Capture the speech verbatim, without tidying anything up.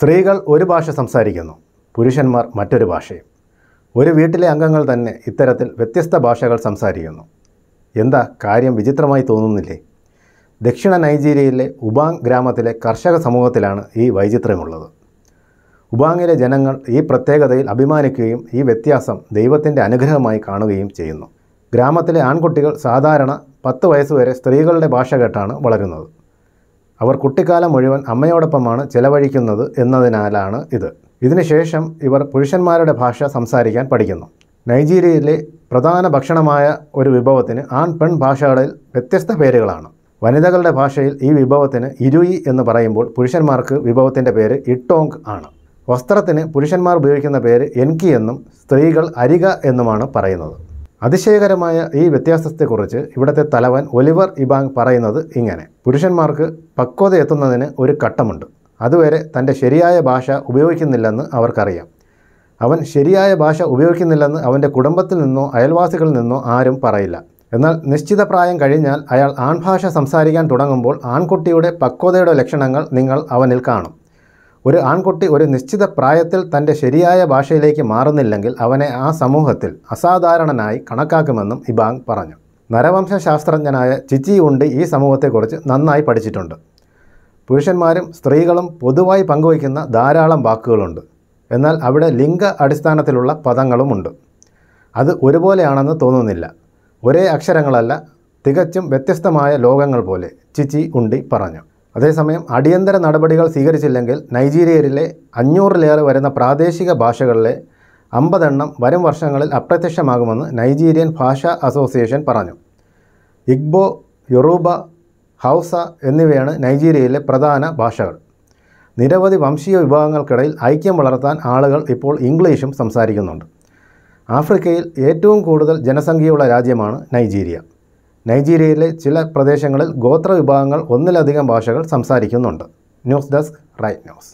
സ്ത്രീകൾ ഒരു ഭാഷ സംസാരിക്കുന്നു, പുരുഷന്മാർ മറ്റൊരു ഭാഷയും. ഒരു വീട്ടിലെ അംഗങ്ങൾ തന്നെ ഇത്തരത്തിൽ വ്യത്യസ്ത ഭാഷകൾ സംസാരിക്കുന്നു. എന്താ കാര്യം വിചിത്രമായി തോന്നുന്നില്ലേ? ദക്ഷിണ നൈജീരിയയിലെ ഉബാങ് ഗ്രാമത്തിലെ കർഷക സമൂഹത്തിലാണ് ഈ വൈചിത്രമുള്ളത്. ഉബാങ്ങിലെ ജനങ്ങൾ ഈ പ്രത്യേകതയിൽ അഭിമാനിക്കുകയും ഈ വ്യത്യാസം ദൈവത്തിൻ്റെ അനുഗ്രഹമായി കാണുകയും ചെയ്യുന്നു. ഗ്രാമത്തിലെ ആൺകുട്ടികൾ സാധാരണ പത്ത് വയസ്സുവരെ സ്ത്രീകളുടെ ഭാഷ കേട്ടാണ് വളരുന്നത്. അവർ കുട്ടിക്കാലം മുഴുവൻ അമ്മയോടൊപ്പമാണ് ചെലവഴിക്കുന്നത് എന്നതിനാലാണ് ഇത്. ഇതിനുശേഷം ഇവർ പുരുഷന്മാരുടെ ഭാഷ സംസാരിക്കാൻ പഠിക്കുന്നു. നൈജീരിയയിലെ പ്രധാന ഭക്ഷണമായ ഒരു വിഭവത്തിന് ആൺ പെൺ ഭാഷകളിൽ വ്യത്യസ്ത പേരുകളാണ്. വനിതകളുടെ ഭാഷയിൽ ഈ വിഭവത്തിന് ഇരുയി എന്ന് പറയുമ്പോൾ പുരുഷന്മാർക്ക് വിഭവത്തിൻ്റെ പേര് ഇട്ടോങ് ആണ്. വസ്ത്രത്തിന് പുരുഷന്മാർ ഉപയോഗിക്കുന്ന പേര് എൻകി എന്നും സ്ത്രീകൾ അരിക എന്നുമാണ് പറയുന്നത്. അതിശയകരമായ ഈ വ്യത്യാസത്തെക്കുറിച്ച് ഇവിടുത്തെ തലവൻ ഒലിവർ ഉബാങ് പറയുന്നത് ഇങ്ങനെ: പുരുഷന്മാർക്ക് പക്വത എത്തുന്നതിന് ഒരു ഘട്ടമുണ്ട്. അതുവരെ തൻ്റെ ശരിയായ ഭാഷ ഉപയോഗിക്കുന്നില്ലെന്ന് അവർക്കറിയാം. അവൻ ശരിയായ ഭാഷ ഉപയോഗിക്കുന്നില്ലെന്ന് അവൻ്റെ കുടുംബത്തിൽ നിന്നോ അയൽവാസികളിൽ നിന്നോ ആരും പറയില്ല. എന്നാൽ നിശ്ചിത പ്രായം കഴിഞ്ഞാൽ അയാൾ ആൺഭാഷ സംസാരിക്കാൻ തുടങ്ങുമ്പോൾ ആൺകുട്ടിയുടെ പക്വതയുടെ ലക്ഷണങ്ങൾ നിങ്ങൾ അവനിൽ കാണും. ഒരു ആൺകുട്ടി ഒരു നിശ്ചിത പ്രായത്തിൽ തൻ്റെ ശരിയായ ഭാഷയിലേക്ക് മാറുന്നില്ലെങ്കിൽ അവനെ ആ സമൂഹത്തിൽ അസാധാരണനായി കണക്കാക്കുമെന്നും ഉബാങ് പറഞ്ഞു. നരവംശ ശാസ്ത്രജ്ഞനായ ചിച്ചി ഉണ്ട് ഈ സമൂഹത്തെക്കുറിച്ച് നന്നായി പഠിച്ചിട്ടുണ്ട്. പുരുഷന്മാരും സ്ത്രീകളും പൊതുവായി പങ്കുവയ്ക്കുന്ന ധാരാളം വാക്കുകളുണ്ട്. എന്നാൽ അവിടെ ലിംഗ അടിസ്ഥാനത്തിലുള്ള പദങ്ങളുമുണ്ട്. അത് ഒരുപോലെയാണെന്ന് തോന്നുന്നില്ല. ഒരേ അക്ഷരങ്ങളല്ല, തികച്ചും വ്യത്യസ്തമായ ലോകങ്ങൾ പോലെ, ചിച്ചി ഉണ്ടി പറഞ്ഞു. അതേസമയം അടിയന്തര നടപടികൾ സ്വീകരിച്ചില്ലെങ്കിൽ നൈജീരിയയിലെ അഞ്ഞൂറിലേറെ വരുന്ന പ്രാദേശിക ഭാഷകളിലെ അമ്പതെണ്ണം വരും വർഷങ്ങളിൽ അപ്രത്യക്ഷമാകുമെന്ന് നൈജീരിയൻ ഭാഷാ അസോസിയേഷൻ പറഞ്ഞു. ഇഗ്ബോ, യൊറൂബ, ഹൗസ എന്നിവയാണ് നൈജീരിയയിലെ പ്രധാന ഭാഷകൾ. നിരവധി വംശീയ വിഭാഗങ്ങൾക്കിടയിൽ ഐക്യം വളർത്താൻ ആളുകൾ ഇപ്പോൾ ഇംഗ്ലീഷും സംസാരിക്കുന്നുണ്ട്. ആഫ്രിക്കയിൽ ഏറ്റവും കൂടുതൽ ജനസംഖ്യയുള്ള രാജ്യമാണ് നൈജീരിയ. നൈജീരിയയിലെ ചില പ്രദേശങ്ങളിൽ ഗോത്ര വിഭാഗങ്ങൾ ഒന്നിലധികം ഭാഷകൾ സംസാരിക്കുന്നുണ്ട്. News desk right news.